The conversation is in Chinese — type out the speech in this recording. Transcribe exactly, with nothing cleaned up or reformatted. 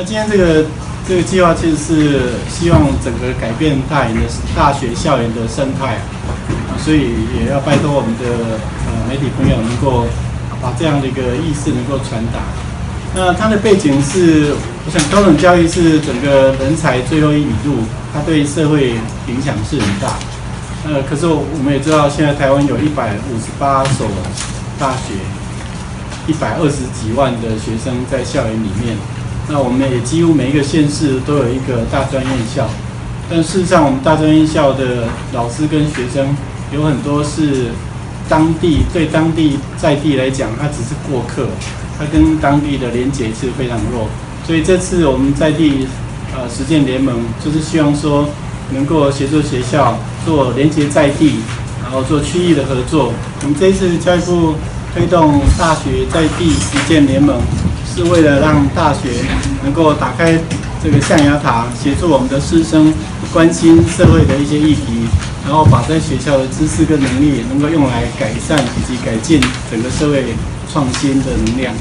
那今天这个这个计划其实是希望整个改变大营的大学校园的生态，啊，所以也要拜托我们的呃媒体朋友能够把这样的一个意识能够传达。那它的背景是，我想高等教育是整个人才最后一里路，它对社会影响是很大。 呃，可是我们也知道，现在台湾有一百五十八所大学，一百二十几万的学生在校园里面。那我们也几乎每一个县市都有一个大专院校，但事实上，我们大专院校的老师跟学生有很多是当地对当地在地来讲，他只是过客，他跟当地的连结是非常弱。所以这次我们在地呃实践联盟，就是希望说。 能够协助学校做连结在地，然后做区域的合作。我们这一次教育部推动大学在地实践联盟，是为了让大学能够打开这个象牙塔，协助我们的师生关心社会的一些议题，然后把在学校的知识跟能力能够用来改善以及改进整个社会创新的能量。